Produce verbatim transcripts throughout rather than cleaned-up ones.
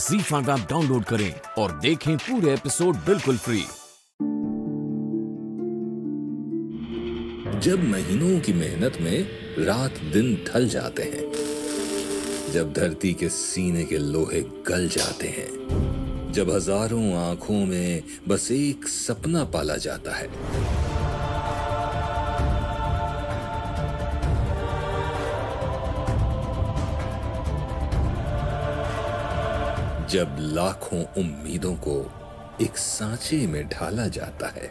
ज़ी five app download करें और देखें पूरे एपिसोड बिल्कुल फ्री। जब महीनों की मेहनत में रात दिन ढल जाते हैं, जब धरती के सीने के लोहे गल जाते हैं, जब हजारों आंखों में बस एक सपना पाला जाता है, जब लाखों उम्मीदों को एक सांचे में ढाला जाता है।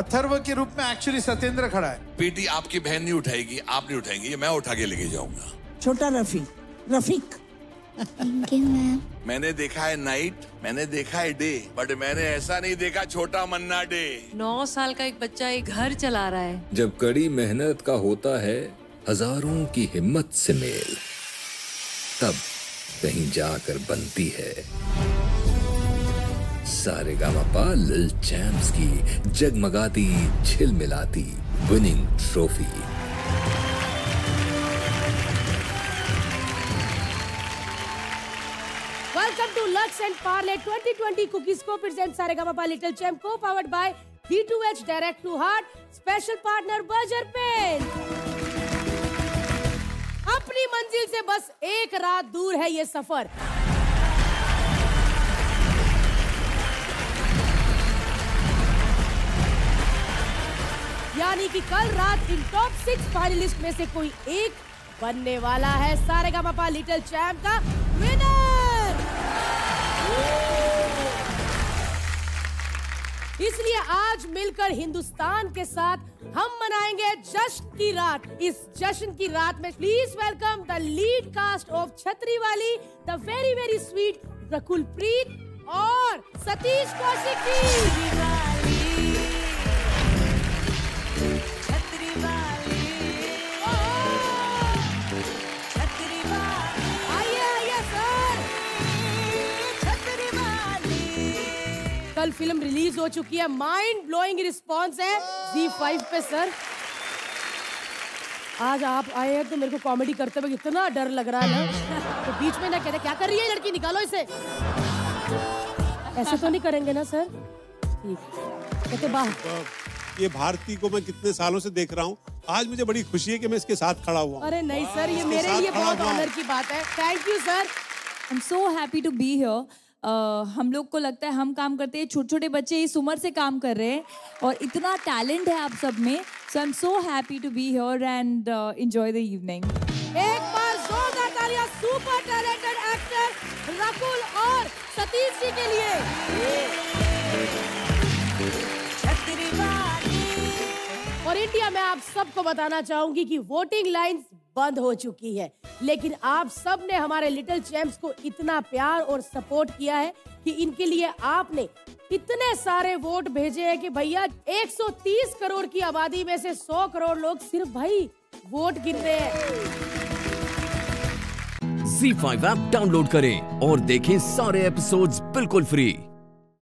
अथर्व के रूप में एक्चुअली सत्येंद्र खड़ा है। बेटी आपकी बहन नहीं उठाएगी, आप नहीं उठाएंगी, ये मैं उठा के लेके जाऊंगा। छोटा रफीक रफीक मैंने देखा है नाइट, मैंने देखा है डे, बट मैंने ऐसा नहीं देखा छोटा मन्ना डे। नौ साल का एक बच्चा एक घर चला रहा है। जब कड़ी मेहनत का होता है हजारों की हिम्मत से मेल, तब कहीं जाकर बनती है सारेगामापा लिल चैम्प्स की जगमगाती झिलमिलाती winning trophy. Welcome to Lux and Parle twenty twenty cookies को प्रेजेंट सारेगामापा लिटिल चैम्प को powered by D two H direct to heart special partner Berger pen. अपनी मंजिल से बस एक रात दूर है ये सफर। यानी कि कल रात इन टॉप सिक्स फाइनलिस्ट में से कोई एक बनने वाला है सारेगामापा लिटिल चैम्प का विनर। इसलिए आज मिलकर हिंदुस्तान के साथ हम मनाएंगे जश्न की रात। इस जश्न की रात में please welcome the lead cast of Chhatriwali, the very very sweet Rakul Preet और सतीश कौशिक की। कल फिल्म रिलीज हो चुकी है, माइंड ब्लोइंग रिस्पॉन्स है ज़ी फाइव पे। सर आज आप आए हैं तो मेरे को कॉमेडी करते हुए इतना डर लग रहा है ना, तो बीच में ना कहते क्या कर रही है लड़की, निकालो इसे, ऐसा तो नहीं करेंगे ना सर? ठीक है। बाहर ये भारती को मैं कितने सालों से देख रहा हूँ, आज मुझे बड़ी खुशी है कि मैं इसके साथ खड़ा हुआ। अरे नहीं सर, ये मेरे लिए बहुत ऑनर की बात है। Thank you sir, I am so happy to be here. Uh, हम लोग को लगता है हम काम करते हैं, छोटे छोटे बच्चे इस उम्र से काम कर रहे हैं और इतना टैलेंट है आप सब में। So I am so happy to be here and enjoy the evening. एक बार जोरदार तालियां सुपर टैलेंटेड एक्टर रकुल और सतीश जी के लिए। और इंडिया में आप सबको बताना चाहूंगी कि वोटिंग लाइंस बंद हो चुकी है, लेकिन आप सब ने हमारे लिटिल चैम्प्स को इतना प्यार और सपोर्ट किया है कि इनके लिए आपने इतने सारे वोट भेजे हैं कि भैया एक सौ तीस करोड़ की आबादी में से सौ करोड़ लोग सिर्फ भाई वोट गिन रहे हैं। ज़ी फाइव ऐप डाउनलोड करें और देखें सारे एपिसोड्स बिल्कुल फ्री।